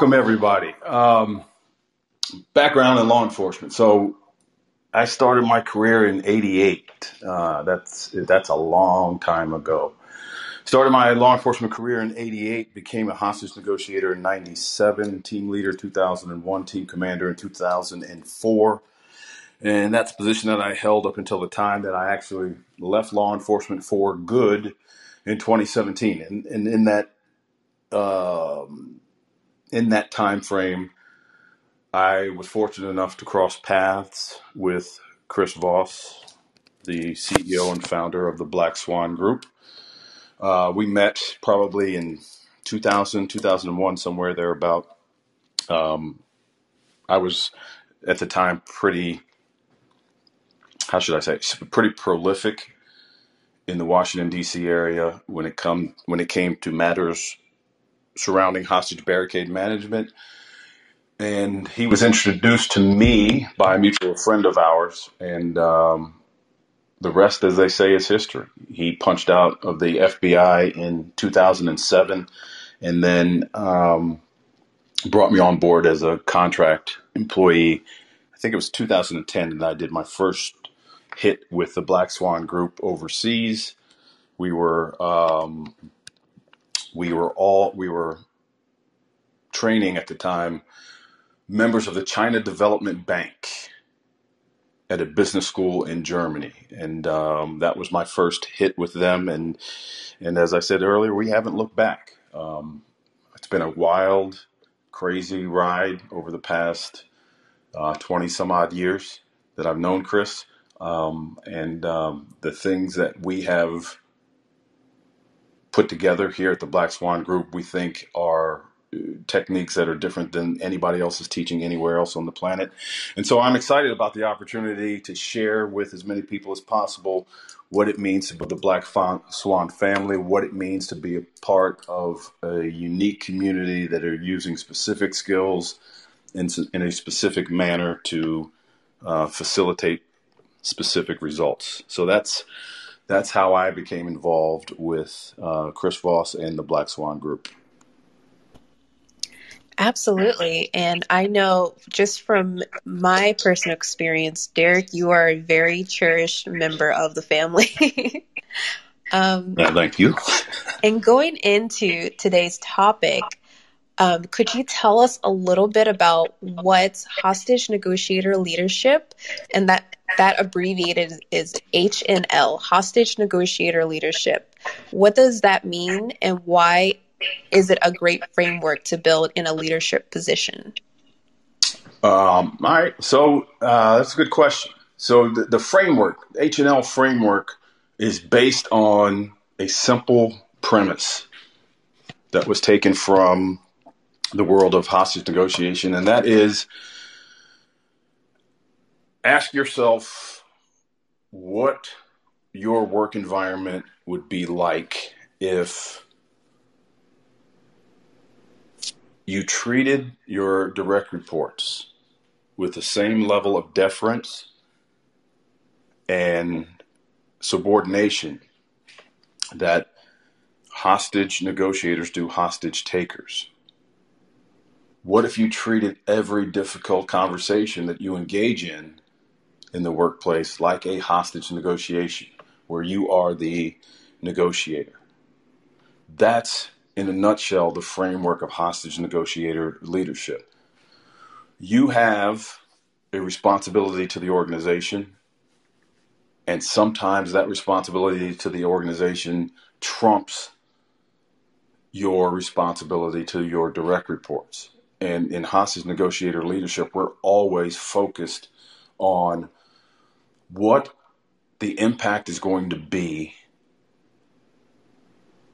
Welcome, everybody. Background in law enforcement. So I started my career in '88. That's a long time ago. Started my law enforcement career in '88, became a hostage negotiator in '97, team leader 2001, team commander in 2004. And that's the position that I held up until the time that I actually left law enforcement for good in 2017. And in that time frame, I was fortunate enough to cross paths with Chris Voss, the CEO and founder of the Black Swan Group. We met probably in 2000, 2001, somewhere thereabout. I was at the time pretty, how should I say, pretty prolific in the Washington, D.C. area when it came to matters surrounding hostage barricade management. And he was introduced to me by a mutual friend of ours, and the rest, as they say, is history. He punched out of the FBI in 2007 and then brought me on board as a contract employee. I think it was 2010, and I did my first hit with the Black Swan Group overseas. We were training at the time members of the China Development Bank at a business school in Germany. And that was my first hit with them. And as I said earlier, we haven't looked back. It's been a wild, crazy ride over the past 20 some odd years that I've known Chris. The things that we have put together here at the Black Swan Group, we think are techniques that are different than anybody else is teaching anywhere else on the planet. And so I'm excited about the opportunity to share with as many people as possible what it means to build the Black Swan family, what it means to be a part of a unique community that are using specific skills in a specific manner to facilitate specific results. So that's how I became involved with Chris Voss and the Black Swan Group. Absolutely. And I know just from my personal experience, Derek, you are a very cherished member of the family. Thank you. And going into today's topic, could you tell us a little bit about what hostage negotiator leadership, and that abbreviated is HNL, hostage negotiator leadership. What does that mean, and why is it a great framework to build in a leadership position? All right. So that's a good question. So the framework, H&L framework, is based on a simple premise that was taken from the world of hostage negotiation. And that is, ask yourself what your work environment would be like if you treated your direct reports with the same level of deference and subordination that hostage negotiators do hostage takers. What if you treated every difficult conversation that you engage in the workplace like a hostage negotiation, where you are the negotiator? That's, in a nutshell, the framework of hostage negotiator leadership. You have a responsibility to the organization, and sometimes that responsibility to the organization trumps your responsibility to your direct reports. And in hostage negotiator leadership, we're always focused on what the impact is going to be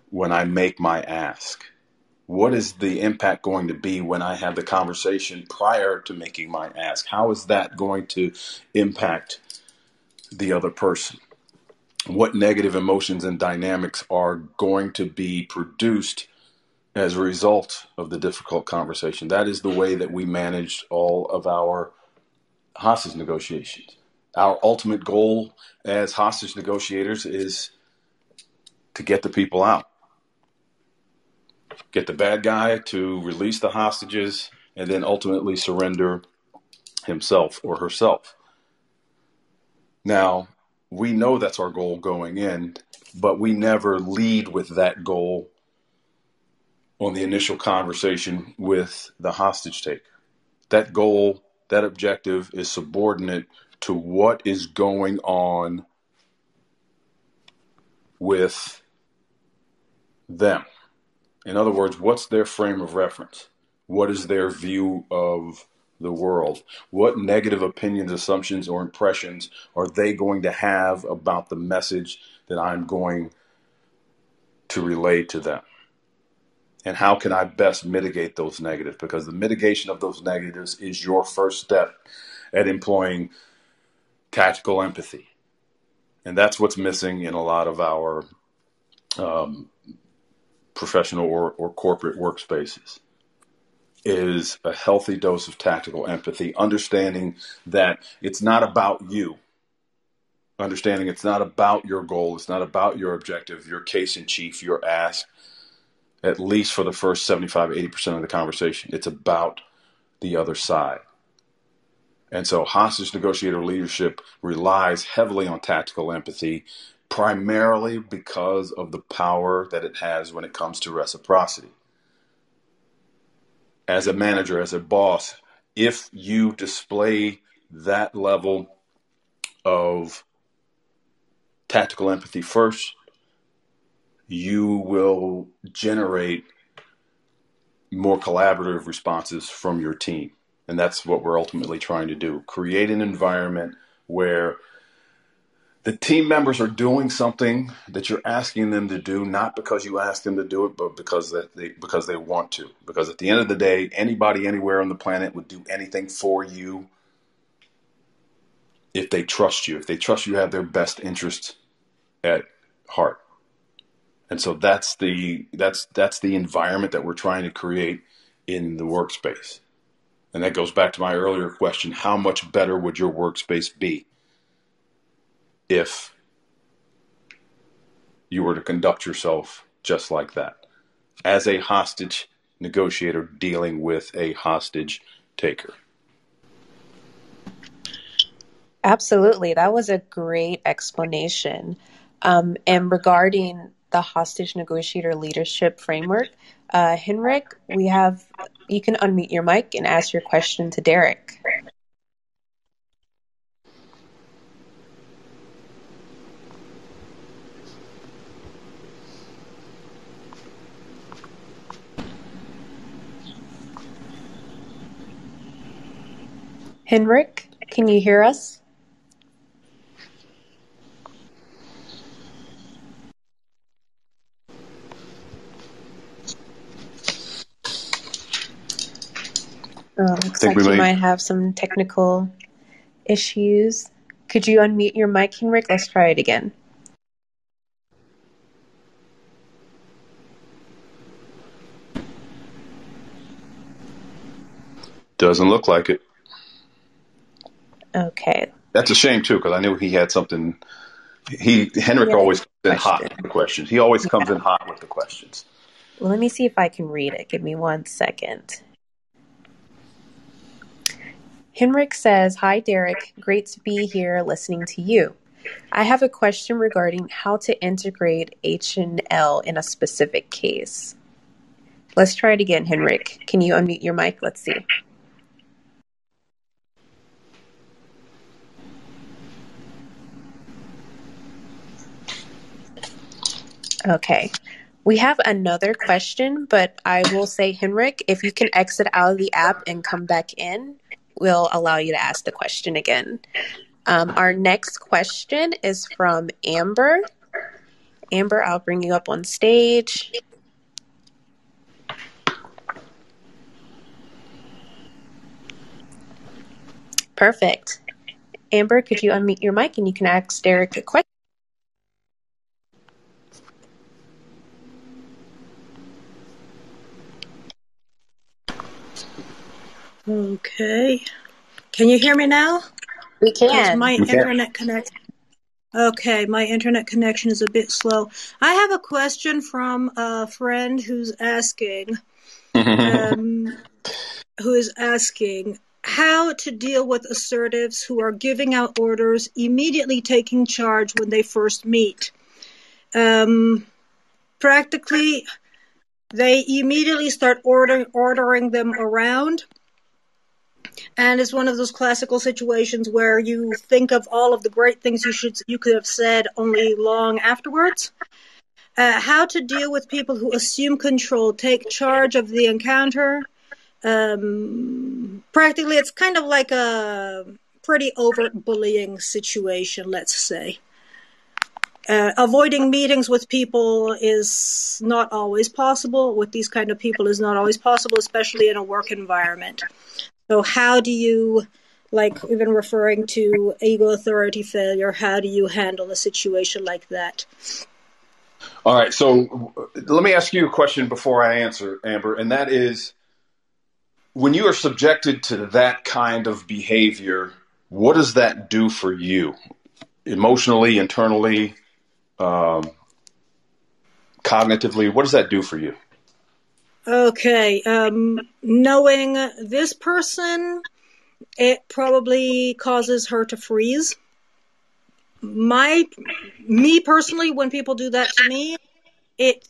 when I make my ask. What is the impact going to be when I have the conversation prior to making my ask? How is that going to impact the other person? What negative emotions and dynamics are going to be produced as a result of the difficult conversation? That is the way that we manage all of our hostage negotiations. Our ultimate goal as hostage negotiators is to get the people out. get the bad guy to release the hostages, and then ultimately surrender himself or herself. Now, we know that's our goal going in, but we never lead with that goal on the initial conversation with the hostage taker. That goal, that objective is subordinate to what is going on with them. In other words, what's their frame of reference? What is their view of the world? What negative opinions, assumptions, or impressions are they going to have about the message that I'm going to relay to them? And how can I best mitigate those negatives? Because the mitigation of those negatives is your first step at employing tactical empathy. And that's what's missing in a lot of our professional or corporate workspaces, is a healthy dose of tactical empathy, understanding that it's not about you, understanding it's not about your goal, it's not about your objective, your case in chief, your ask, at least for the first 75, 80% of the conversation. It's about the other side. And so hostage negotiator leadership relies heavily on tactical empathy, primarily because of the power that it has when it comes to reciprocity. As a manager, as a boss, if you display that level of tactical empathy first, you will generate more collaborative responses from your team. And that's what we're ultimately trying to do. Create an environment where the team members are doing something that you're asking them to do, not because you asked them to do it, but because they want to. Because at the end of the day, anybody anywhere on the planet would do anything for you if they trust you. If they trust you, have their best interests at heart. And so that's the environment that we're trying to create in the workspace. And that goes back to my earlier question: how much better would your workspace be if you were to conduct yourself just like that, as a hostage negotiator dealing with a hostage taker? Absolutely. That was a great explanation. And regarding the hostage negotiator leadership framework, Henrik, you can unmute your mic and ask your question to Derek. Henrik, can you hear us? Looks like you might have some technical issues. Could you unmute your mic, Henrik? Let's try it again. Doesn't look like it. Okay. That's a shame too, because I knew he had something. Henrik always comes in hot with the questions. He always comes in hot with the questions. Well, let me see if I can read it. Give me 1 second. Henrik says, "Hi, Derek. Great to be here listening to you. I have a question regarding how to integrate H&L in a specific case." Let's try it again, Henrik. Can you unmute your mic? Let's see. Okay. We have another question, but I will say, Henrik, if you can exit out of the app and come back in, we'll allow you to ask the question again. Our next question is from Amber. Amber, I'll bring you up on stage. Perfect. Amber, could you unmute your mic and you can ask Derek a question? Okay. Can you hear me now? We can. It's my internet connection. Okay, my internet connection is a bit slow. I have a question from a friend who's asking, how to deal with assertives who are giving out orders, immediately taking charge when they first meet. Practically, they immediately start ordering them around. And it's one of those classical situations where you think of all of the great things you could have said only long afterwards. How to deal with people who assume control, take charge of the encounter. Practically, it's kind of like a pretty overt bullying situation, let's say. Avoiding meetings with people is not always possible. With these kind of people is not always possible, especially in a work environment. So how do you, like even referring to ego authority failure, how do you handle a situation like that? All right. So let me ask you a question before I answer, Amber. And that is, when you are subjected to that kind of behavior, what does that do for you? Emotionally, internally, cognitively, what does that do for you? Okay, knowing this person, it probably causes her to freeze. Me personally, when people do that to me, it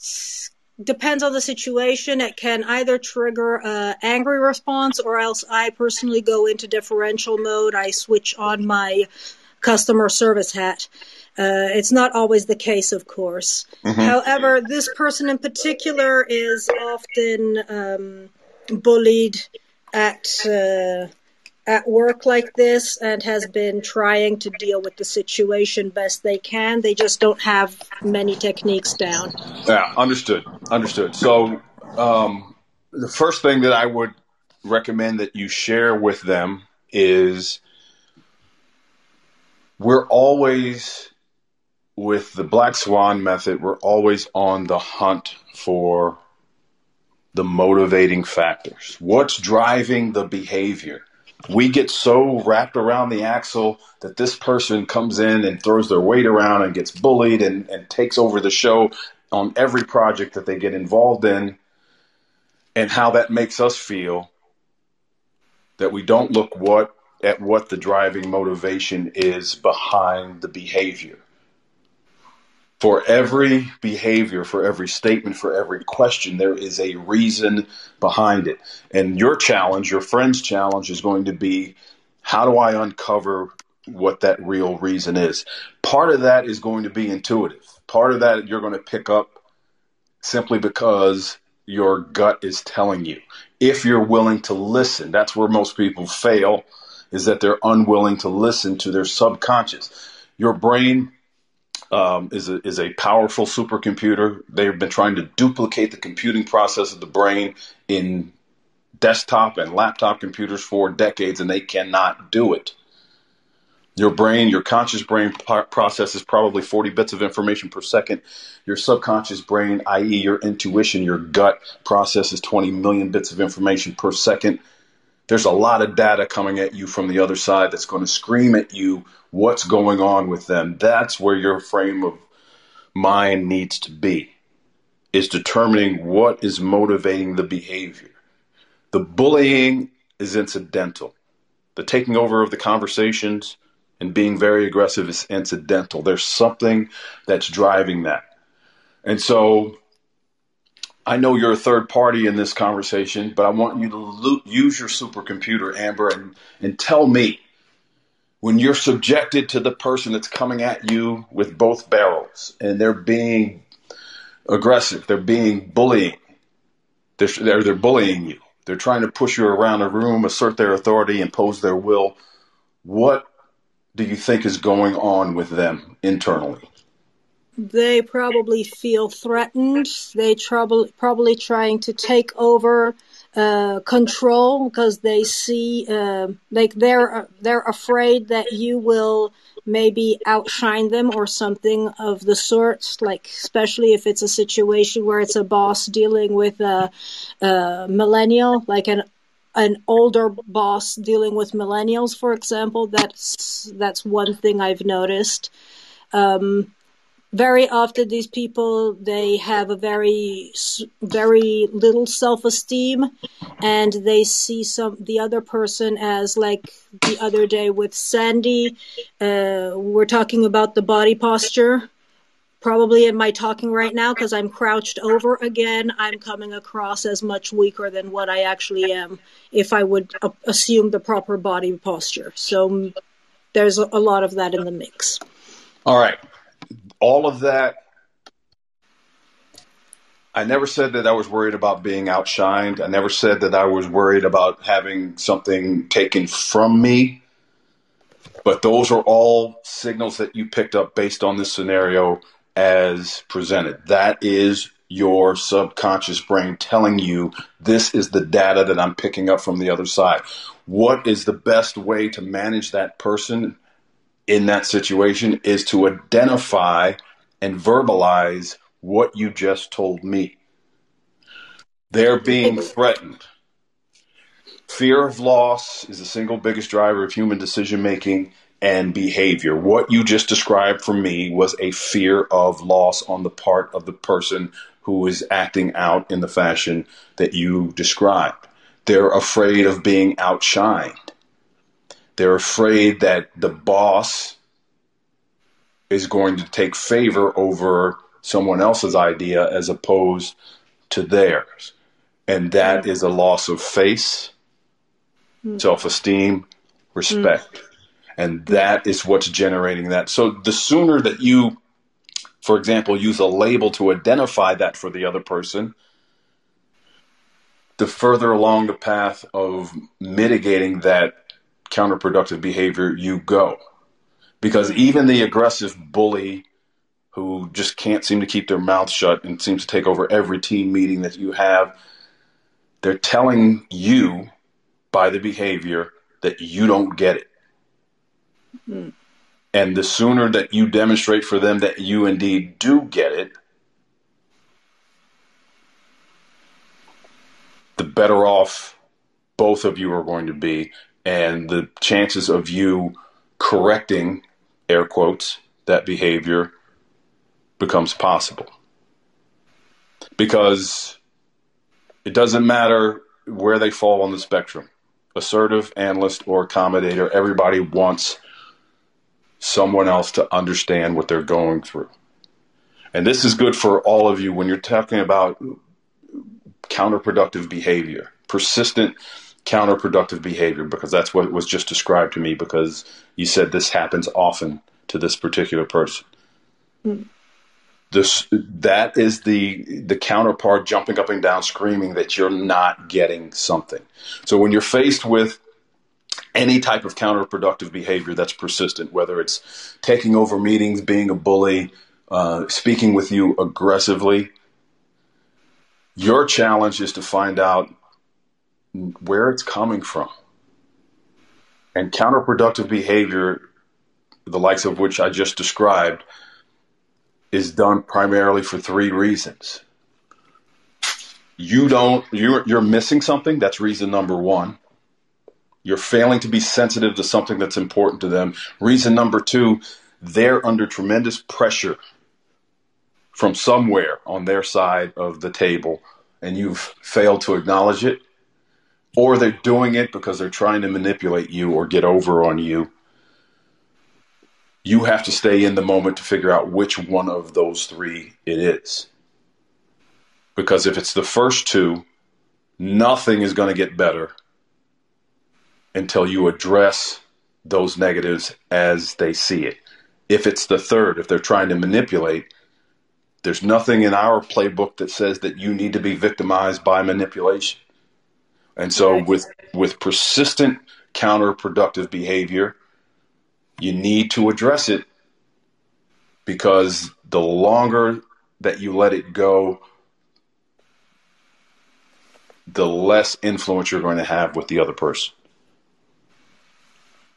depends on the situation. It can either trigger an angry response, or else I personally go into differential mode. I switch on my customer service hat. It's not always the case, of course. Mm-hmm. However, this person in particular is often bullied at work like this, and has been trying to deal with the situation best they can. They just don't have many techniques down. Yeah, understood. So the first thing that I would recommend that you share with them is, we're always, with the Black Swan method, we're always on the hunt for the motivating factors. What's driving the behavior? We get so wrapped around the axle that this person comes in and throws their weight around and gets bullied and takes over the show on every project that they get involved in, and how that makes us feel, that we don't look at what the driving motivation is behind the behavior. For every behavior, for every statement, for every question, there is a reason behind it. And your challenge, your friend's challenge, is going to be, how do I uncover what that real reason is? Part of that is going to be intuitive. Part of that you're going to pick up simply because your gut is telling you, if you're willing to listen. That's where most people fail, is that they're unwilling to listen to their subconscious. Your brain is a powerful supercomputer. They've been trying to duplicate the computing process of the brain in desktop and laptop computers for decades, and they cannot do it. Your brain, your conscious brain processes probably 40 bits of information per second. Your subconscious brain, i.e. your intuition, your gut, processes 20 million bits of information per second. There's a lot of data coming at you from the other side that's going to scream at you what's going on with them. That's where your frame of mind needs to be, is determining what is motivating the behavior. The bullying is incidental. The taking over of the conversations and being very aggressive is incidental. There's something that's driving that. And so, I know you're a third party in this conversation, but I want you to use your supercomputer, Amber, and tell me, when you're subjected to the person that's coming at you with both barrels, and they're being aggressive, they're being bullying, they're bullying you, they're trying to push you around a room, assert their authority, impose their will, what do you think is going on with them internally? They probably feel threatened. They probably trying to take over control, because they see they're afraid that you will maybe outshine them or something of the sort. Like, especially if it's a situation where it's a boss dealing with a millennial, like an older boss dealing with millennials, for example. That's one thing I've noticed. Very often these people, they have a very little self-esteem, and they see the other person as, like the other day with Sandy, we're talking about the body posture. Probably in my talking right now, because I'm crouched over again, I'm coming across as much weaker than what I actually am if I would assume the proper body posture. So there's a lot of that in the mix. All right. All of that, I never said that I was worried about being outshined. I never said that I was worried about having something taken from me. But those are all signals that you picked up based on this scenario as presented. That is your subconscious brain telling you this is the data that I'm picking up from the other side. What is the best way to manage that person in that situation is to identify and verbalize what you just told me. They're being threatened. Fear of loss is the single biggest driver of human decision-making and behavior. What you just described for me was a fear of loss on the part of the person who is acting out in the fashion that you described. They're afraid of being outshined. They're afraid that the boss is going to take favor over someone else's idea as opposed to theirs. And that is a loss of face, self-esteem, respect. And that is what's generating that. So the sooner that you, for example, use a label to identify that for the other person, the further along the path of mitigating that counterproductive behavior you go. Because even the aggressive bully who just can't seem to keep their mouth shut and seems to take over every team meeting that you have, they're telling you by the behavior that you don't get it. And the sooner that you demonstrate for them that you indeed do get it, the better off both of you are going to be. And the chances of you correcting, air quotes, that behavior becomes possible. Because it doesn't matter where they fall on the spectrum. Assertive, analyst, or accommodator, everybody wants someone else to understand what they're going through. And this is good for all of you when you're talking about counterproductive behavior, persistent counterproductive behavior, because that's what was just described to me, because you said this happens often to this particular person. That is the counterpart jumping up and down screaming that you're not getting something. So when you're faced with any type of counterproductive behavior that's persistent, whether it's taking over meetings, being a bully, speaking with you aggressively, your challenge is to find out where it's coming from. And counterproductive behavior, the likes of which I just described, is done primarily for three reasons. You're missing something. That's reason number one. You're failing to be sensitive to something that's important to them. Reason number two, they're under tremendous pressure from somewhere on their side of the table, and you've failed to acknowledge it. Or they're doing it because they're trying to manipulate you or get over on you. You have to stay in the moment to figure out which one of those three it is. Because if it's the first two, nothing is going to get better until you address those negatives as they see it. If it's the third, if they're trying to manipulate, there's nothing in our playbook that says that you need to be victimized by manipulation. And so with persistent counterproductive behavior, you need to address it, because the longer that you let it go, the less influence you're going to have with the other person.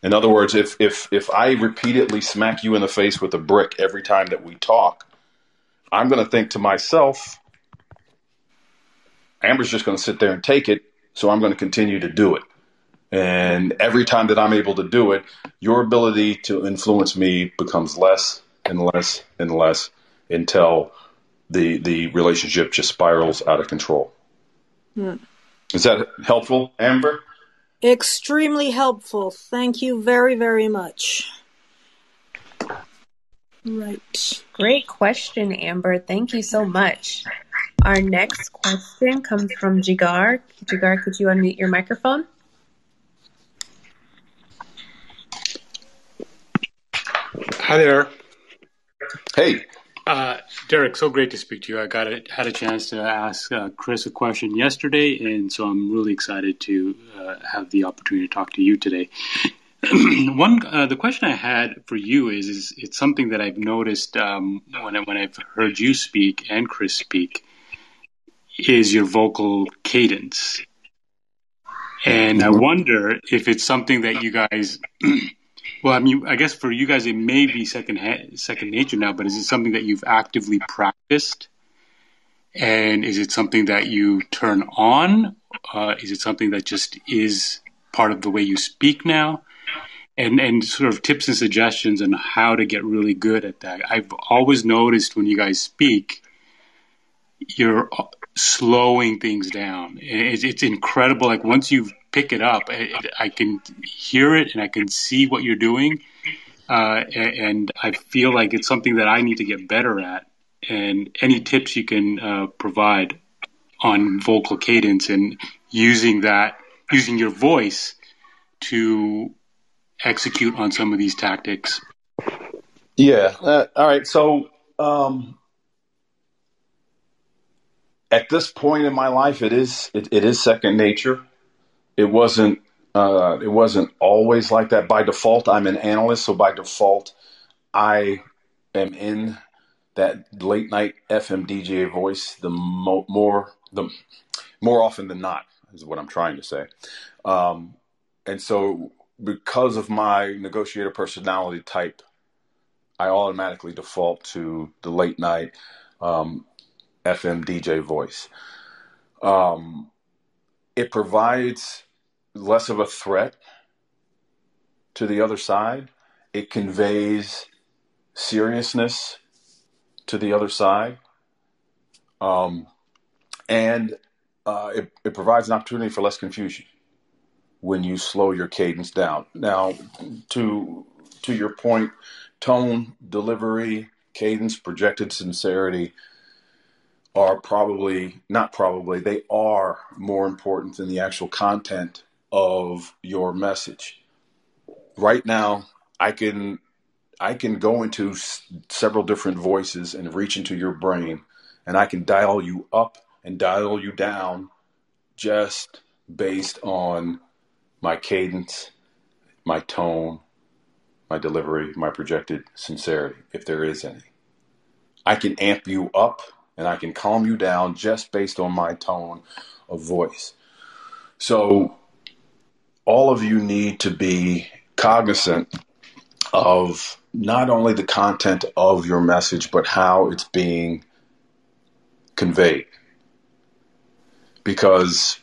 In other words, if I repeatedly smack you in the face with a brick every time that we talk, I'm going to think to myself, Amber's just going to sit there and take it. So I'm going to continue to do it. And every time that I'm able to do it, your ability to influence me becomes less and less and less until the relationship just spirals out of control. Mm. Is that helpful, Amber? Extremely helpful. Thank you very, very much. Right. Great question, Amber. Thank you so much. Our next question comes from Jigar. Jigar, could you unmute your microphone? Hi there. Hey. Derek, so great to speak to you. I had a chance to ask Chris a question yesterday, and so I'm really excited to have the opportunity to talk to you today. The question I had for you is it's something that I've noticed when I've heard you speak and Chris speak, is your vocal cadence. And I wonder if it's something that you guys, well, I mean, I guess for you guys it may be second nature now, but is it something that you've actively practiced? And is it something that you turn on? Is it something that just is part of the way you speak now? And sort of tips and suggestions on how to get really good at that. I've always noticed when you guys speak, you're slowing things down. It's incredible. Like once you pick it up, I can hear it and I can see what you're doing. And I feel like it's something that I need to get better at. And any tips you can provide on vocal cadence and using your voice to execute on some of these tactics. Yeah. All right. So at this point in my life, it is second nature. It wasn't always like that. By default, I'm an analyst, so by default, I am in that late night FM DJ voice more often than not is what I'm trying to say. And so, because of my negotiator personality type, I automatically default to the late night FM DJ voice. It provides less of a threat to the other side. It conveys seriousness to the other side. It provides an opportunity for less confusion when you slow your cadence down. Now, to your point, tone, delivery, cadence, projected sincerity are they are more important than the actual content of your message. Right now, I can go into several different voices and reach into your brain, and I can dial you up and dial you down just based on my cadence, my tone, my delivery, my projected sincerity, if there is any. I can amp you up and I can calm you down just based on my tone of voice. So all of you need to be cognizant of not only the content of your message, but how it's being conveyed. Because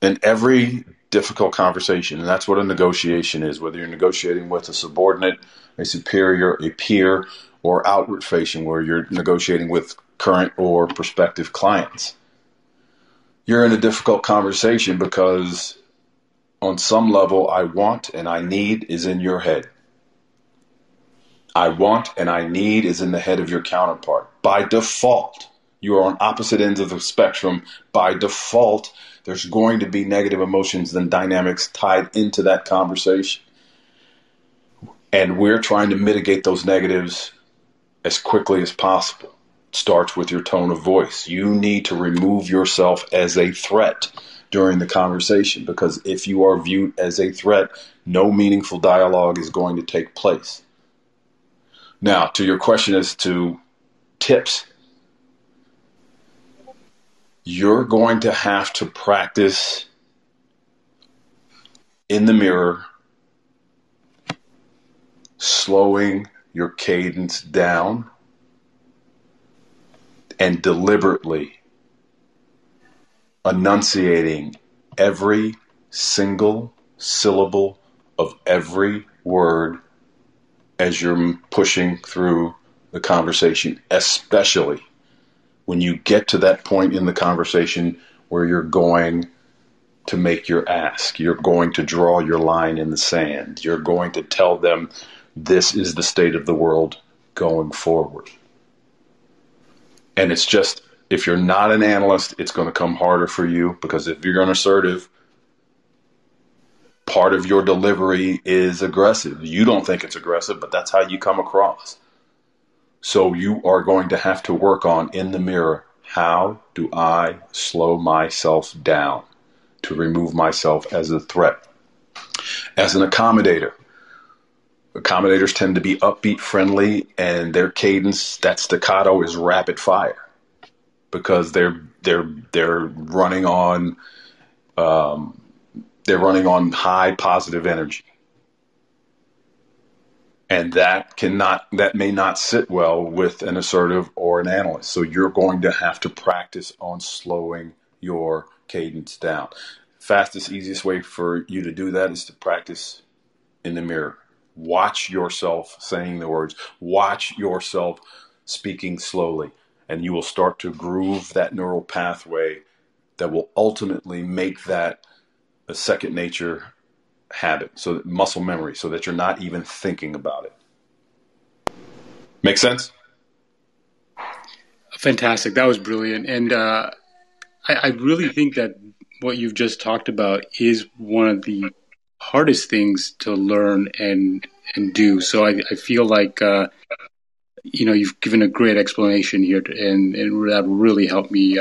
in every difficult conversation, and that's what a negotiation is, whether you're negotiating with a subordinate, a superior, a peer, or outward facing, where you're negotiating with current or prospective clients, you're in a difficult conversation because on some level, I want and I need is in your head. I want and I need is in the head of your counterpart. By default, you are on opposite ends of the spectrum. By default, there's going to be negative emotions and dynamics tied into that conversation. And we're trying to mitigate those negatives as quickly as possible. It starts with your tone of voice. You need to remove yourself as a threat during the conversation, because if you are viewed as a threat, no meaningful dialogue is going to take place. Now, to your question as to tips, you're going to have to practice in the mirror, slowing your cadence down and deliberately enunciating every single syllable of every word as you're pushing through the conversation, especially when you get to that point in the conversation where you're going to make your ask, you're going to draw your line in the sand, you're going to tell them this is the state of the world going forward. And it's just, if you're not an analyst, it's going to come harder for you, because if you're unassertive, part of your delivery is aggressive. You don't think it's aggressive, but that's how you come across. So you are going to have to work on, in the mirror, how do I slow myself down to remove myself as a threat? As an accommodator, accommodators tend to be upbeat, friendly, and their cadence, that staccato, is rapid fire, because they're running on high positive energy, and that may not sit well with an assertive or an analyst. So you're going to have to practice on slowing your cadence down. Fastest, easiest way for you to do that is to practice in the mirror. Watch yourself saying the words. Watch yourself speaking slowly, and you will start to groove that neural pathway that will ultimately make that a second nature habit, so that muscle memory, so that you're not even thinking about it. Make sense? Fantastic. That was brilliant. And I really think that what you've just talked about is one of the hardest things to learn and do. So I feel like, you've given a great explanation here, and that really helped me,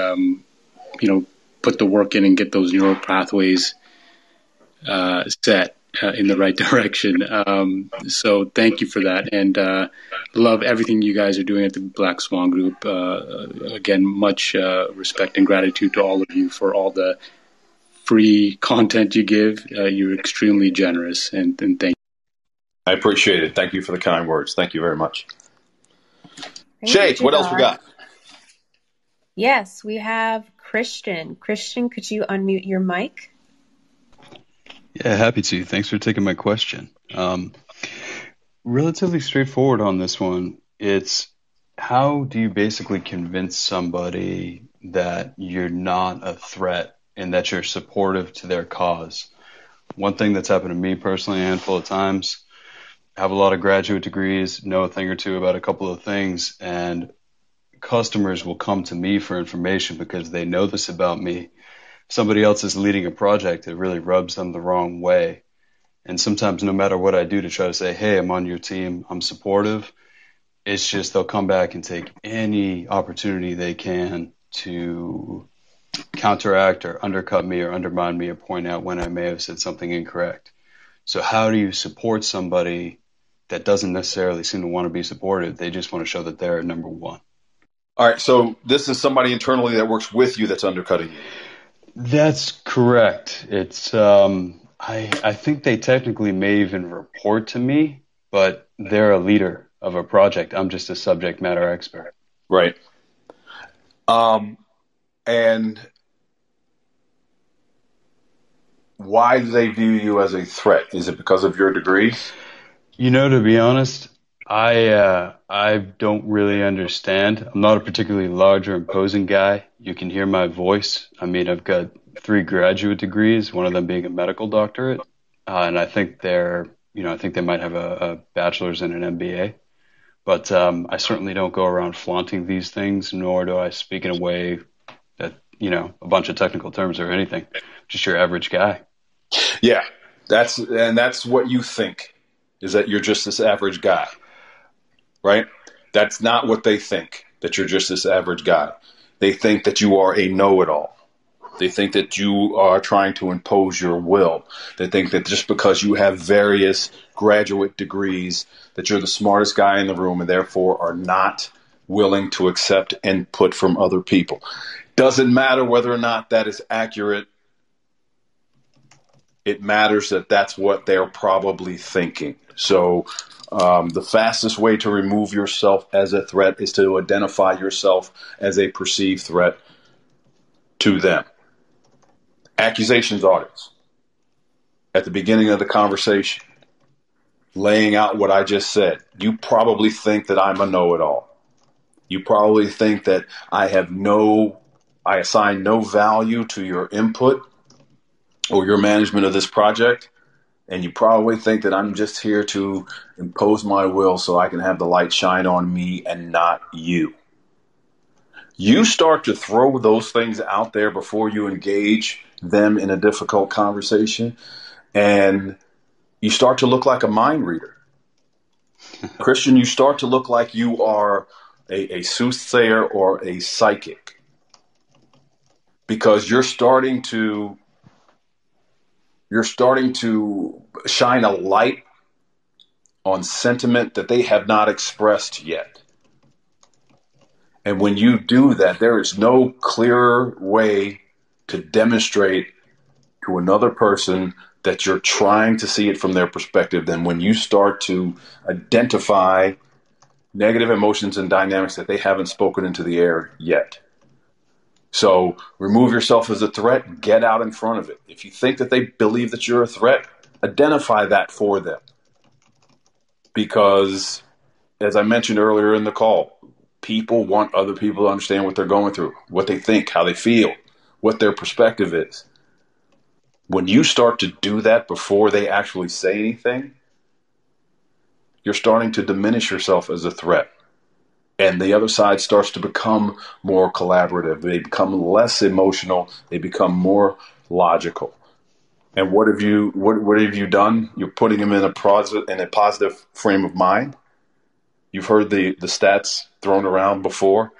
put the work in and get those neural pathways set in the right direction. So thank you for that. And love everything you guys are doing at the Black Swan Group. Again, much respect and gratitude to all of you for all the free content you give. You're extremely generous, and thank you. I appreciate it. Thank you for the kind words. Thank you very much. Shay, what else we got? Yes, we have Christian. Christian, could you unmute your mic? Yeah, happy to. Thanks for taking my question. Relatively straightforward on this one. It's, how do you basically convince somebody that you're not a threat and that you're supportive to their cause? One thing that's happened to me personally a handful of times, have a lot of graduate degrees, know a thing or two about a couple of things, and customers will come to me for information because they know this about me. Somebody else is leading a project that really rubs them the wrong way. And sometimes, no matter what I do to try to say, hey, I'm on your team, I'm supportive, it's just they'll come back and take any opportunity they can to counteract or undercut me or undermine me or point out when I may have said something incorrect. So how do you support somebody that doesn't necessarily seem to want to be supported? They just want to show that they're number one. All right, so this is somebody internally that works with you that's undercutting you. That's correct. It's I think they technically may even report to me, but they're a leader of a project. I'm just a subject matter expert. Right. And why do they view you as a threat? Is it because of your degree? To be honest, I don't really understand. I'm not a particularly large or imposing guy. You can hear my voice. I mean, I've got 3 graduate degrees, one of them being a medical doctorate. And I think they might have a bachelor's and an MBA. But I certainly don't go around flaunting these things, nor do I speak in a way that, a bunch of technical terms or anything. Just your average guy. Yeah, that's what you think, is that you're just this average guy. Right? That's not what they think, that you're just this average guy. They think that you are a know-it-all. They think that you are trying to impose your will. They think that just because you have various graduate degrees, that you're the smartest guy in the room, and therefore are not willing to accept input from other people. Doesn't matter whether or not that is accurate. It matters that that's what they're probably thinking. So the fastest way to remove yourself as a threat is to identify yourself as a perceived threat to them. Accusations audits at the beginning of the conversation. laying out what I just said, you probably think that I'm a know-it-all. You probably think that I assign no value to your input or your management of this project. And you probably think that I'm just here to impose my will so I can have the light shine on me and not you. You start to throw those things out there before you engage them in a difficult conversation, and you start to look like a mind reader. Christian, you start to look like you are a soothsayer or a psychic, because you're starting to shine a light on sentiment that they have not expressed yet. And when you do that, there is no clearer way to demonstrate to another person that you're trying to see it from their perspective than when you start to identify negative emotions and dynamics that they haven't spoken into the air yet. So remove yourself as a threat, get out in front of it. If you think that they believe that you're a threat, identify that for them. Because, as I mentioned earlier in the call, people want other people to understand what they're going through, what they think, how they feel, what their perspective is. When you start to do that before they actually say anything, you're starting to diminish yourself as a threat. And the other side starts to become more collaborative. They become less emotional. They become more logical. And what have you done? You're putting them in a positive frame of mind. You've heard the stats thrown around before.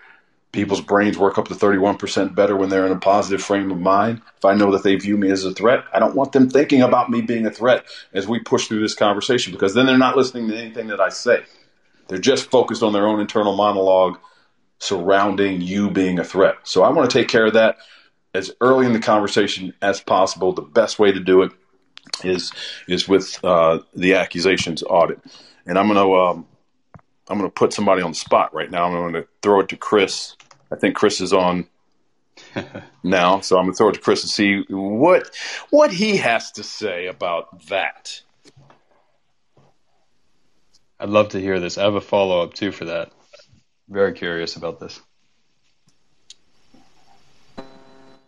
People's brains work up to 31% better when they're in a positive frame of mind. If I know that they view me as a threat, I don't want them thinking about me being a threat as we push through this conversation, because then they're not listening to anything that I say. They're just focused on their own internal monologue surrounding you being a threat. So I want to take care of that as early in the conversation as possible. The best way to do it is with the accusations audit. And I'm going to put somebody on the spot right now. I'm going to throw it to Chris. I think Chris is on now, so I'm going to throw it to Chris and see what he has to say about that. I'd love to hear this. I have a follow-up, too, for that. Very curious about this.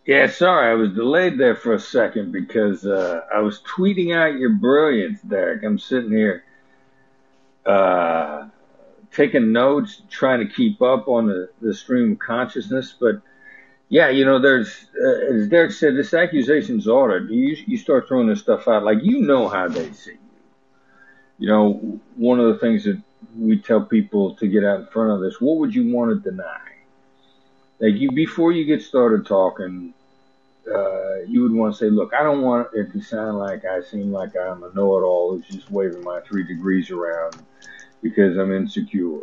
Yeah, sorry. I was delayed there for a second because I was tweeting out your brilliance, Derek. I'm sitting here taking notes, trying to keep up on the stream of consciousness. But, yeah, you know, there's, as Derek said, this accusation's ordered. You start throwing this stuff out like you know how they see. You know, one of the things that we tell people to get out in front of this, what would you want to deny? Like, you, before you get started talking, you would want to say, look, I don't want it to sound like I seem like I'm a know-it-all who's just waving my 3 degrees around because I'm insecure.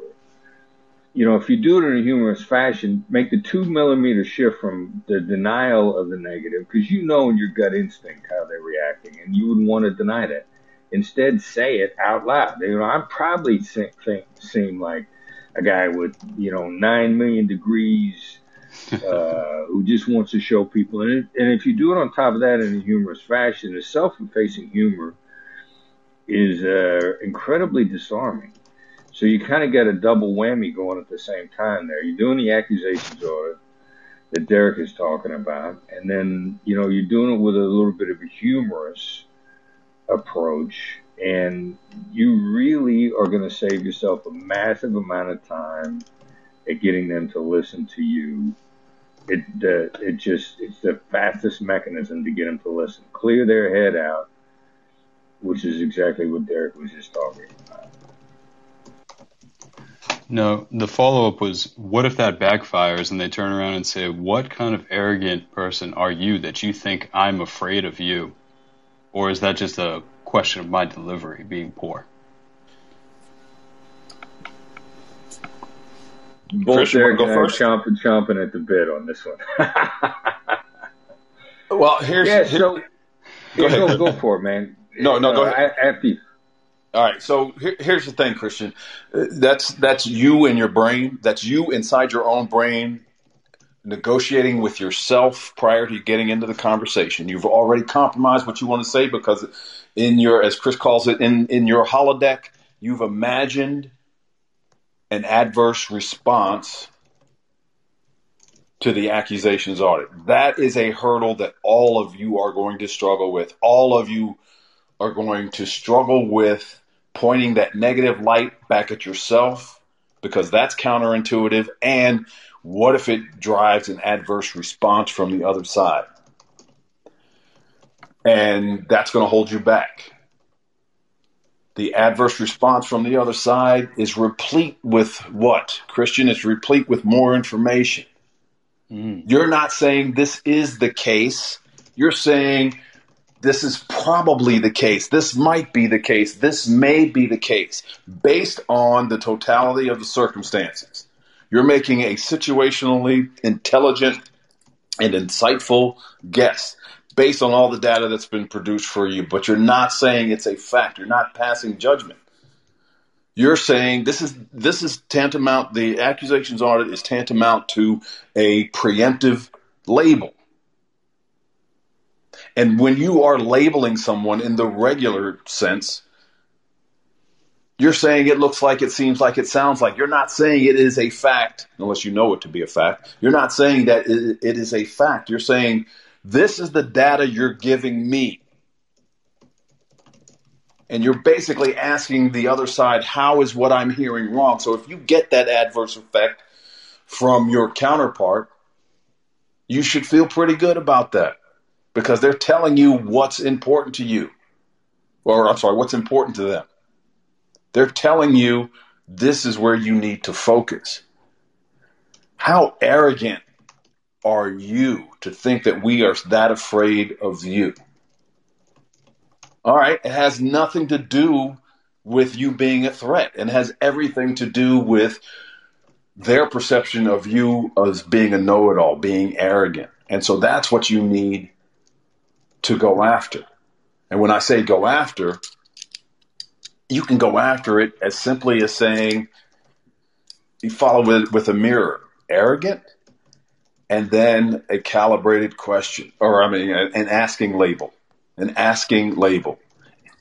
You know, if you do it in a humorous fashion, make the 2 millimeter shift from the denial of the negative, because you know in your gut instinct how they're reacting, and you wouldn't want to deny that. Instead, say it out loud. You know, I probably seem like a guy with, you know, 9 million degrees who just wants to show people. And if you do it on top of that in a humorous fashion, the self-effacing humor is incredibly disarming. So you kind of get a double whammy going at the same time there. You're doing the accusations audit that Derek is talking about, and then, you know, you're doing it with a little bit of a humorous approach, and you really are going to save yourself a massive amount of time at getting them to listen to you. It's the fastest mechanism to get them to listen. Clear their head out, which is exactly what Derek was just talking about. No, the follow-up was, what if that backfires and they turn around and say, what kind of arrogant person are you that you think I'm afraid of you? Or is that just a question of my delivery being poor? Both Derek and I are chomping at the bit on this one. Well, go for it, man. No, go ahead. After you. All right, so here's the thing, Christian. That's you in your brain. That's you inside your own brain, negotiating with yourself prior to getting into the conversation. You've already compromised what you want to say because in your, as Chris calls it, in your holodeck, you've imagined an adverse response to the accusations audit. That is a hurdle that all of you are going to struggle with. All of you are going to struggle with pointing that negative light back at yourself, because that's counterintuitive. And what if it drives an adverse response from the other side? And that's going to hold you back. The adverse response from the other side is replete with what, Christian? It's replete with more information. You're not saying this is the case. You're saying this is probably the case. This might be the case. This may be the case based on the totality of the circumstances. You're making a situationally intelligent and insightful guess based on all the data that's been produced for you, but you're not saying it's a fact. You're not passing judgment. You're saying this is tantamount, the accusations audit is tantamount to a preemptive label. And when you are labeling someone in the regular sense, you're saying it looks like, it seems like, it sounds like. You're not saying it is a fact, unless you know it to be a fact. You're not saying that it is a fact. You're saying this is the data you're giving me. And you're basically asking the other side, how is what I'm hearing wrong? So if you get that adverse effect from your counterpart, you should feel pretty good about that, because they're telling you what's important to you. Or I'm sorry, what's important to them. They're telling you this is where you need to focus. How arrogant are you to think that we are that afraid of you? All right, it has nothing to do with you being a threat, and has everything to do with their perception of you as being a know-it-all, being arrogant. And so that's what you need to go after. And when I say go after, you can go after it as simply as saying, you follow with a mirror, arrogant, and then a calibrated question, or I mean, an asking label. An asking label.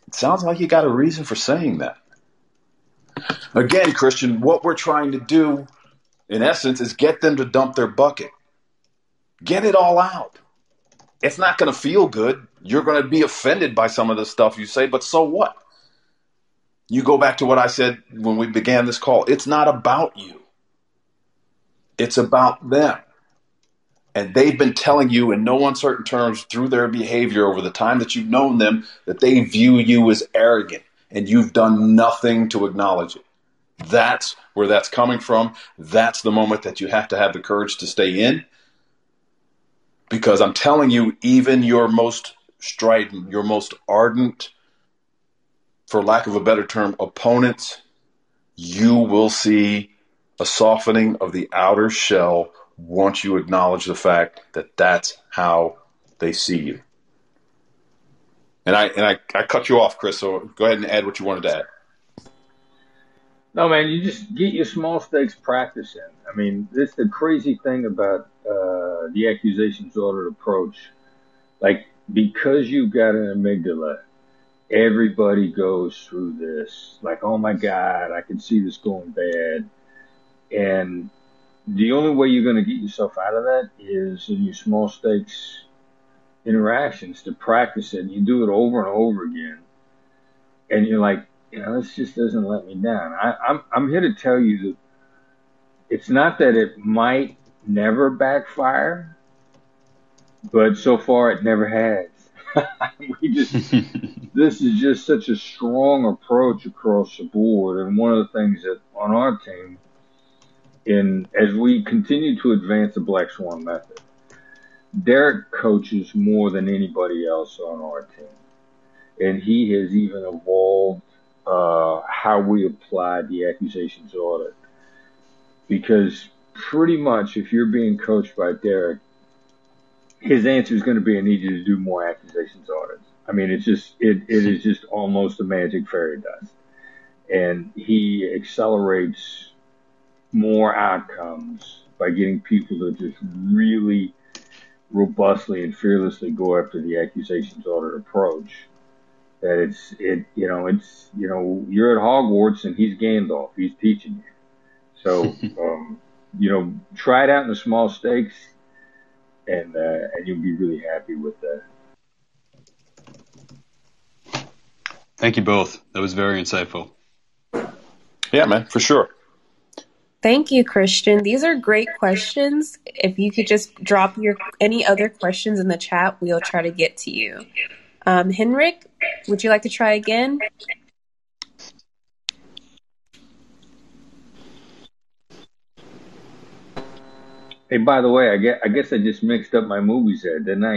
It sounds like you got a reason for saying that. Again, Christian, what we're trying to do, in essence, is get them to dump their bucket. Get it all out. It's not going to feel good. You're going to be offended by some of the stuff you say, but so what? You go back to what I said when we began this call. It's not about you. It's about them. And they've been telling you in no uncertain terms through their behavior over the time that you've known them that they view you as arrogant, and you've done nothing to acknowledge it. That's where that's coming from. That's the moment that you have to have the courage to stay in, because I'm telling you, even your most strident, your most ardent, for lack of a better term, opponents, you will see a softening of the outer shell once you acknowledge the fact that that's how they see you. And I cut you off, Chris, so go ahead and add what you wanted to add. No, man, you just get your small stakes practice in. I mean, this is the crazy thing about the accusations audit approach. Like, because you've got an amygdala, everybody goes through this. Like, oh, my God, I can see this going bad. And the only way you're going to get yourself out of that is in your small stakes interactions, to practice it. And you do it over and over again. And you're like, you know, this just doesn't let me down. I'm here to tell you that it's not that it might never backfire, but so far it never has. This is just such a strong approach across the board. And one of the things that on our team, and as we continue to advance the Black Swan method, Derek coaches more than anybody else on our team. And he has even evolved how we apply the accusations audit. Because pretty much if you're being coached by Derek, his answer is going to be, I need you to do more accusations audits. I mean, it's just, it is just almost a magic fairy dust. And he accelerates more outcomes by getting people to just really robustly and fearlessly go after the accusations audit approach. That you're at Hogwarts and he's Gandalf. He's teaching you. So, try it out in the small stakes, and you'll be really happy with that. Thank you both. That was very insightful. Yeah, man, for sure. Thank you, Christian. These are great questions. If you could just drop any other questions in the chat, we'll try to get to you. Henrik, would you like to try again? Hey, by the way, I guess I just mixed up my movies there, didn't I?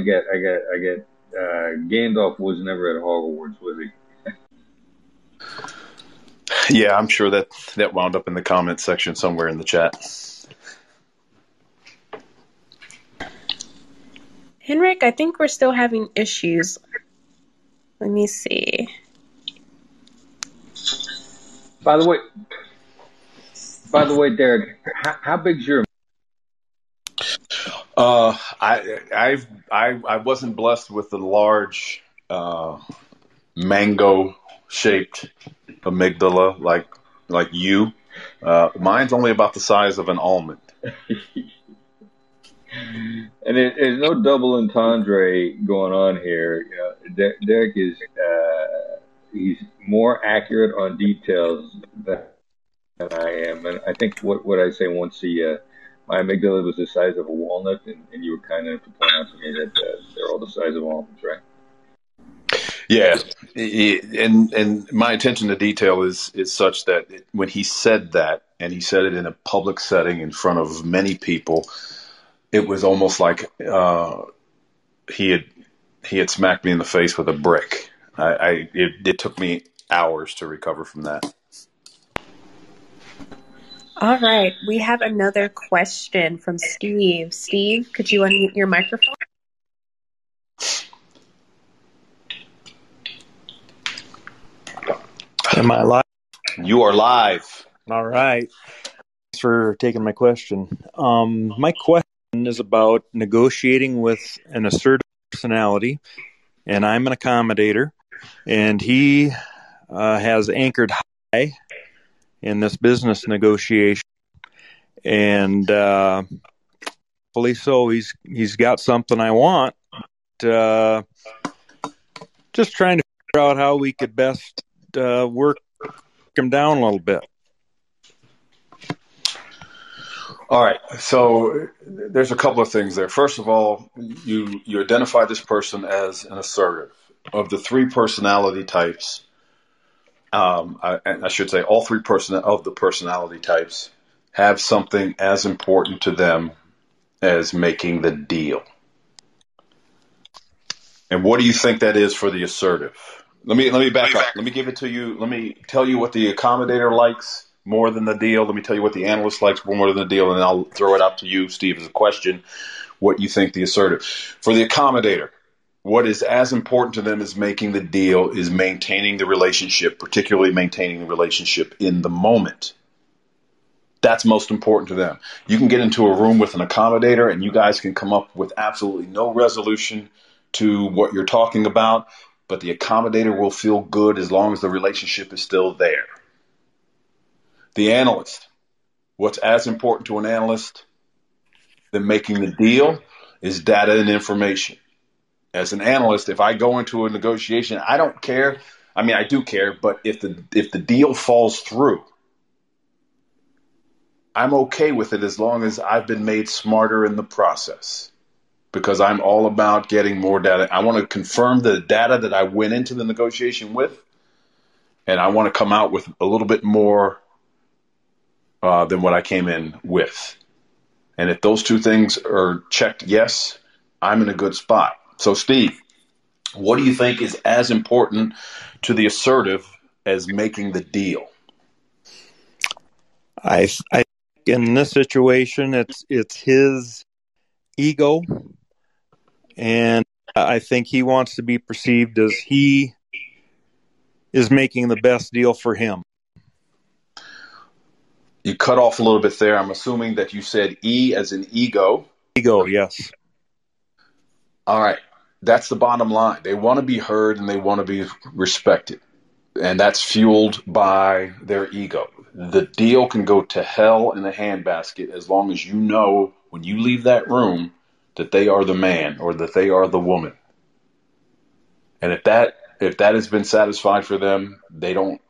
Gandalf was never at Hogwarts, was he? Yeah, I'm sure that wound up in the comment section somewhere in the chat. Henrik, I think we're still having issues. Let me see. By the way, Derek, how big's your? I wasn't blessed with a large mango-shaped amygdala like you. Mine's only about the size of an almond. And there's no double entendre going on here. Derek is he's more accurate on details than I am, and I think what I say once my amygdala was the size of a walnut, and you were kind enough to point out to me that they're all the size of almonds, right? Yeah, and my attention to detail is such that when he said that, and he said it in a public setting in front of many people, it was almost like he had smacked me in the face with a brick. It took me hours to recover from that. All right, we have another question from Steve. Steve, could you unmute your microphone? Am I live? You are live. All right. Thanks for taking my question. My question is about negotiating with an assertive personality, and I'm an accommodator, and he has anchored high in this business negotiation, and hopefully so he's got something I want, but, just trying to figure out how we could best work him down a little bit. All right, so there's a couple of things there. First of all, you identify this person as an assertive. Of the three personality types, I should say all three of the personality types have something as important to them as making the deal. And what do you think that is for the assertive? Let me back up. Let me give it to you. Let me tell you what the accommodator likes more than the deal. Let me tell you what the analyst likes more than the deal, and I'll throw it out to you, Steve, as a question, what you think the assertive. For the accommodator, what is as important to them as making the deal is maintaining the relationship, particularly maintaining the relationship in the moment. That's most important to them. You can get into a room with an accommodator and you guys can come up with absolutely no resolution to what you're talking about, but the accommodator will feel good as long as the relationship is still there. The analyst, what's as important to an analyst than making the deal is data and information. As an analyst, if I go into a negotiation, I don't care. I mean, I do care, but if the deal falls through, I'm okay with it as long as I've been made smarter in the process, because I'm all about getting more data. I want to confirm the data that I went into the negotiation with, and I want to come out with a little bit more than what I came in with. And if those two things are checked, yes, I'm in a good spot. So, Steve, what do you think is as important to the assertive as making the deal? I think in this situation, it's his ego, and I think he wants to be perceived as he is making the best deal for him. You cut off a little bit there. I'm assuming that you said E as in ego. Ego, yes. All right. That's the bottom line. They want to be heard and they want to be respected. And that's fueled by their ego. The deal can go to hell in a handbasket as long as you know when you leave that room that they are the man or that they are the woman. And if that has been satisfied for them, they don't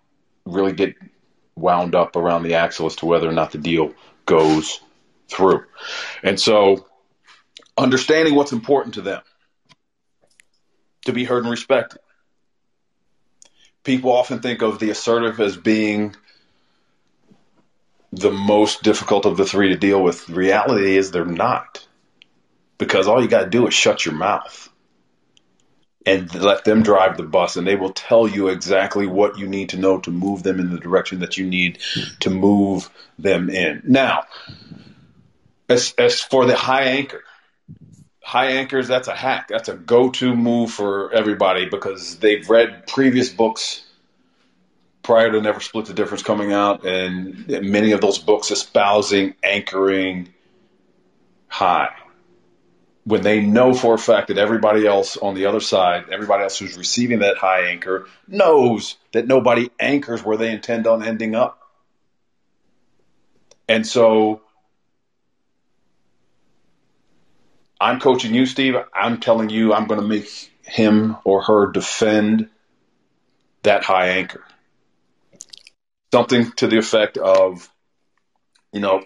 really get wound up around the axle as to whether or not the deal goes through. And so understanding what's important to them, to be heard and respected. People often think of the assertive as being the most difficult of the three to deal with. The reality is they're not, because all you got to do is shut your mouth and let them drive the bus, and they will tell you exactly what you need to know to move them in the direction that you need to move them in. Now, as for the high anchors, that's a hack. That's a go-to move for everybody because they've read previous books prior to Never Split the Difference coming out, and many of those books espousing anchoring high. When they know for a fact that everybody else on the other side, everybody else who's receiving that high anchor, knows that nobody anchors where they intend on ending up. And so I'm coaching you, Steve. I'm telling you I'm going to make him or her defend that high anchor. Something to the effect of, you know,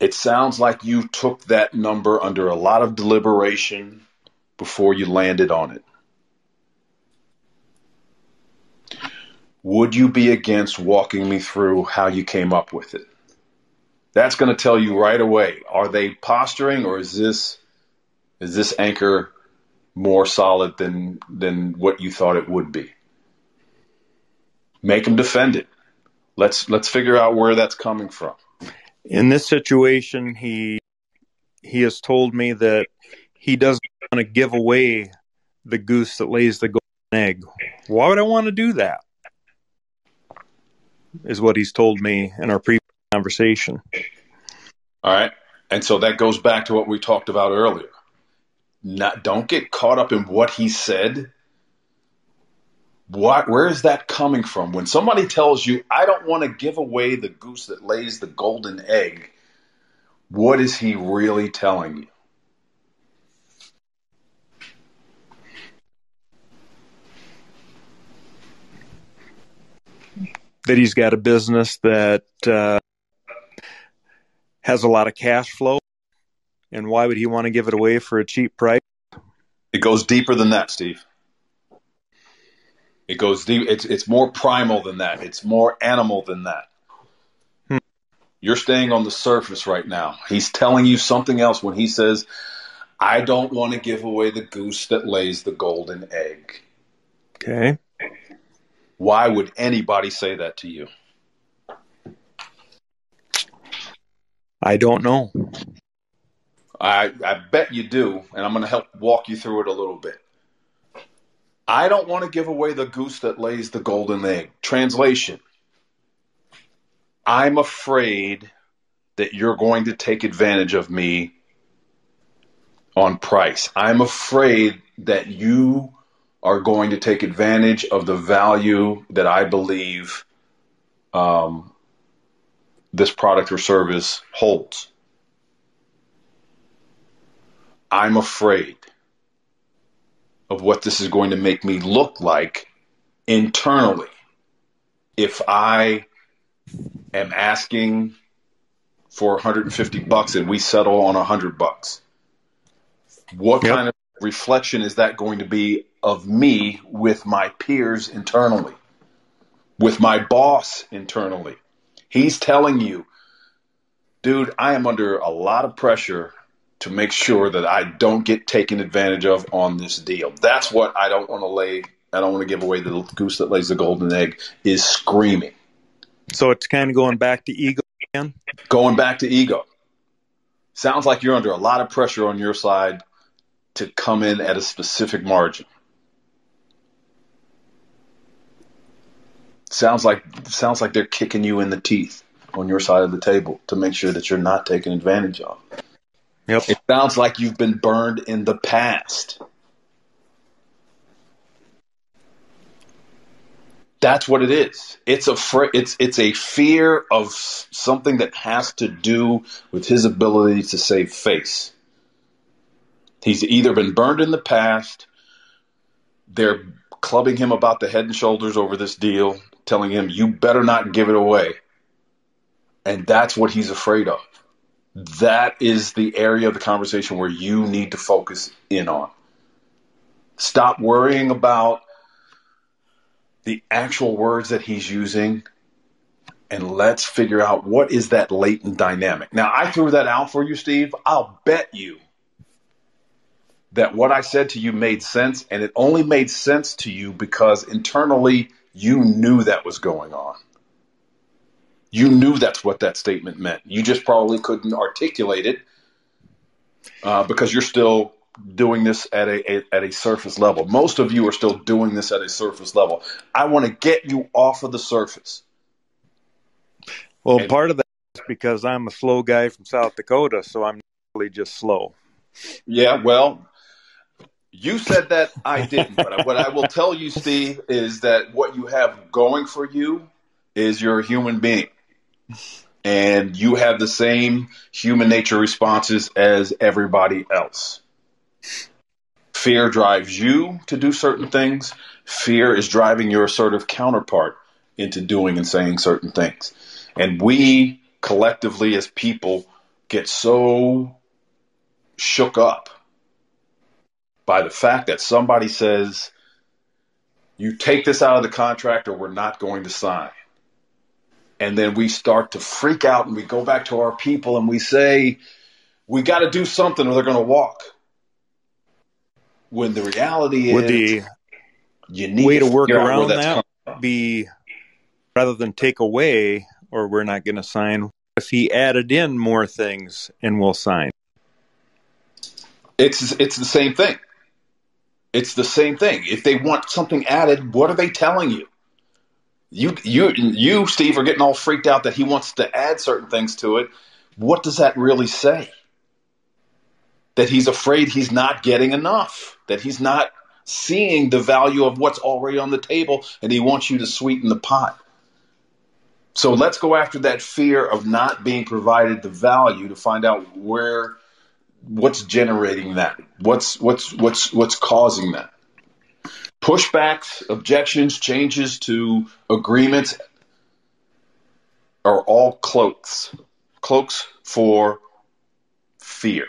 it sounds like you took that number under a lot of deliberation before you landed on it. Would you be against walking me through how you came up with it? That's going to tell you right away, are they posturing, or is this anchor more solid than what you thought it would be? Make them defend it. Let's figure out where that's coming from. In this situation, he has told me that he doesn't want to give away the goose that lays the golden egg. Why would I want to do that? Is what he's told me in our previous conversation. All right. And so that goes back to what we talked about earlier. Don't get caught up in what he said. Where is that coming from? When somebody tells you, I don't want to give away the goose that lays the golden egg, what is he really telling you? That he's got a business that has a lot of cash flow, and why would he want to give it away for a cheap price? It goes deeper than that, Steve. It goes deep. It's more primal than that. It's more animal than that. You're staying on the surface right now. He's telling you something else when he says, I don't want to give away the goose that lays the golden egg. Okay. Why would anybody say that to you? I don't know. I bet you do, and I'm going to help walk you through it a little bit. I don't want to give away the goose that lays the golden egg. Translation: I'm afraid that you're going to take advantage of me on price. I'm afraid that you are going to take advantage of the value that I believe this product or service holds. I'm afraid of what this is going to make me look like internally if I am asking for $150 and we settle on $100. What kind of reflection is that going to be of me with my peers internally, with my boss internally? He's telling you, dude, I am under a lot of pressure to make sure that I don't get taken advantage of on this deal. That's what I don't want to lay. I don't want to give away the goose that lays the golden egg is screaming. So it's kind of going back to ego again? Going back to ego. Sounds like you're under a lot of pressure on your side to come in at a specific margin. Sounds like they're kicking you in the teeth on your side of the table to make sure that you're not taken advantage of. Yep. It sounds like you've been burned in the past. That's what it is. It's a fear of something that has to do with his ability to save face. He's either been burned in the past, they're clubbing him about the head and shoulders over this deal, telling him, you better not give it away. And that's what he's afraid of. That is the area of the conversation where you need to focus in on. Stop worrying about the actual words that he's using, and let's figure out what is that latent dynamic. Now, I threw that out for you, Steve. I'll bet you that what I said to you made sense, and it only made sense to you because internally you knew that was going on. You knew that's what that statement meant. You just probably couldn't articulate it because you're still doing this at a surface level. Most of you are still doing this at a surface level. I want to get you off of the surface. Well, and part of that is because I'm a slow guy from South Dakota, so I'm really just slow. Yeah, well, you said that, I didn't. But what I will tell you, Steve, is that what you have going for you is you're a human being. And you have the same human nature responses as everybody else. Fear drives you to do certain things. Fear is driving your assertive counterpart into doing and saying certain things. And we collectively as people get so shook up by the fact that somebody says, you take this out of the contract or we're not going to sign. And then we start to freak out and we go back to our people and we say, we got to do something or they're going to walk. When the reality is, you need way to work around that would be rather than take away or we're not going to sign. If he added in more things and we'll sign, it's the same thing. It's the same thing. If they want something added, what are they telling you? You, Steve, are getting all freaked out that he wants to add certain things to it. What does that really say? That he's afraid he's not getting enough, that he's not seeing the value of what's already on the table, and he wants you to sweeten the pot. So let's go after that fear of not being provided the value to find out what's generating that, what's causing that. Pushbacks, objections, changes to agreements are all cloaks for fear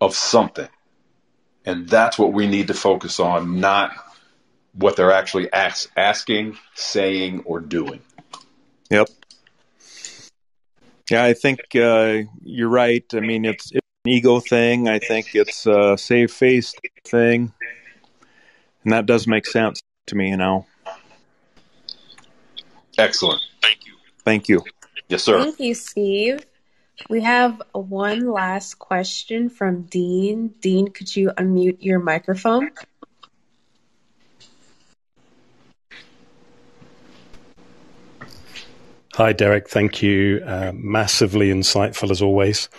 of something. And that's what we need to focus on, not what they're actually asking, saying, or doing. Yep. Yeah, I think you're right. I mean, it's an ego thing. I think it's a save face thing. And that does make sense to me, you know. Excellent. Thank you. Thank you. Yes, sir. Thank you, Steve. We have one last question from Dean. Dean, could you unmute your microphone? Hi, Derek. Thank you. Massively insightful as always.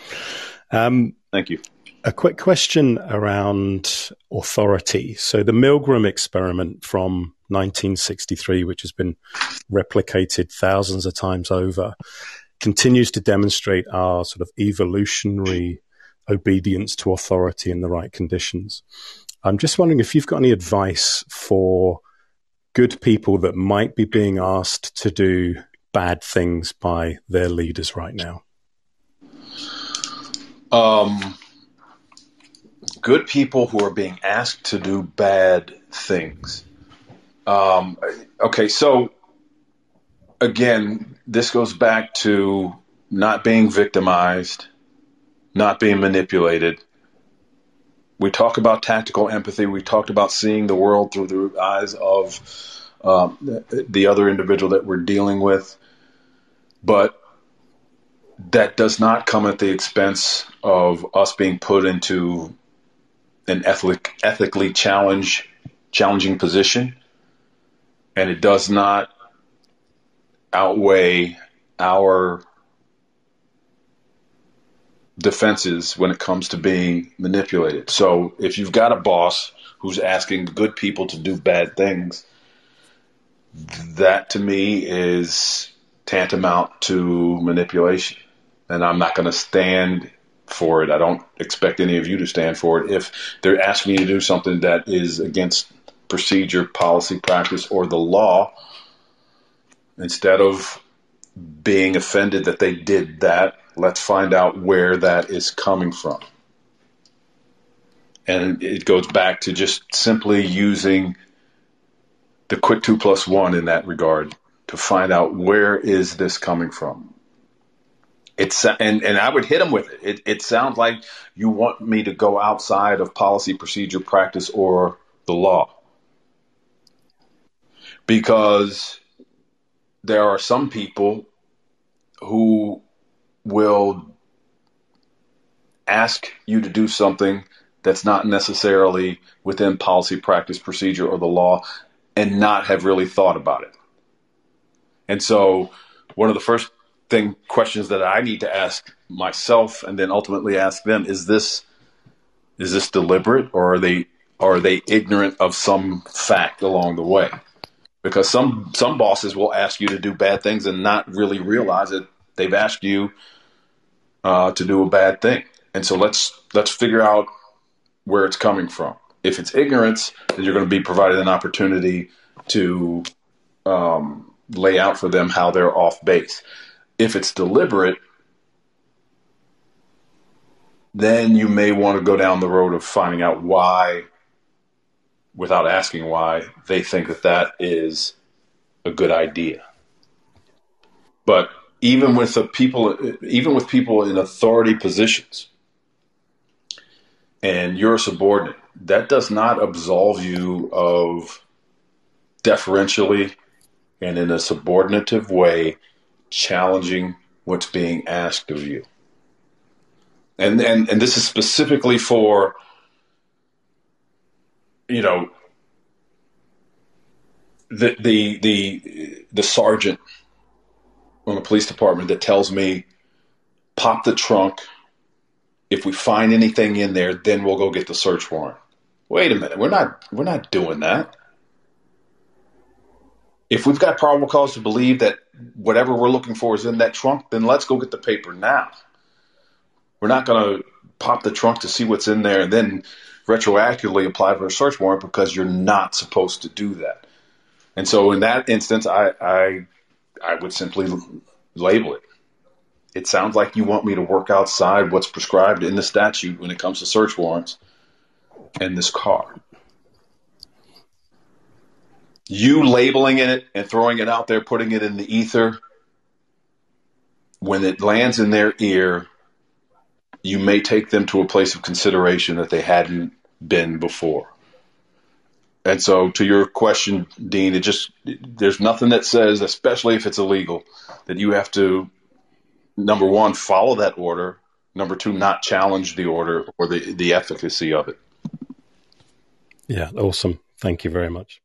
Thank you. A quick question around authority. So the Milgram experiment from 1963, which has been replicated thousands of times over, continues to demonstrate our sort of evolutionary obedience to authority in the right conditions. I'm just wondering if you've got any advice for good people that might be being asked to do bad things by their leaders right now. Good people who are being asked to do bad things. Okay, so again, this goes back to not being victimized, not being manipulated. We talk about tactical empathy. We talked about seeing the world through the eyes of the other individual that we're dealing with. But that does not come at the expense of us being put into an ethically challenging position. And it does not outweigh our defenses when it comes to being manipulated. So if you've got a boss who's asking good people to do bad things, that to me is tantamount to manipulation. And I'm not going to stand for it. I don't expect any of you to stand for it. If they're asking you to do something that is against procedure, policy, practice, or the law, instead of being offended that they did that, let's find out where that is coming from. And it goes back to just simply using the quick 2+1 in that regard to find out where is this coming from. It's, and I would hit them with it. It sounds like you want me to go outside of policy, procedure, practice, or the law. Because there are some people who will ask you to do something that's not necessarily within policy, practice, procedure, or the law, and not have really thought about it. And so one of the first questions that I need to ask myself and then ultimately ask them, is this deliberate, or are they ignorant of some fact along the way? Because some bosses will ask you to do bad things and not really realize that they've asked you to do a bad thing. And so let's figure out where it's coming from. If it's ignorance, then you're going to be provided an opportunity to lay out for them how they're off base. If it's deliberate, then you may want to go down the road of finding out why, without asking why, they think that that is a good idea. But even with people in authority positions and you're a subordinate, that does not absolve you of deferentially and in a subordinative way challenging what's being asked of you. And this is specifically for, you know, the sergeant on the police department that tells me, pop the trunk. If we find anything in there, then we'll go get the search warrant. Wait a minute. We're not doing that. If we've got probable cause to believe that whatever we're looking for is in that trunk, then let's go get the paper now. We're not going to pop the trunk to see what's in there and then retroactively apply for a search warrant, because you're not supposed to do that. And so in that instance, I would simply label it. It sounds like you want me to work outside what's prescribed in the statute when it comes to search warrants and this car. You labeling it and throwing it out there, putting it in the ether, when it lands in their ear, you may take them to a place of consideration that they hadn't been before. And so to your question, Dean, there's nothing that says, especially if it's illegal, that you have to, number one, follow that order. Number two, not challenge the order or the efficacy of it. Yeah. Awesome. Thank you very much.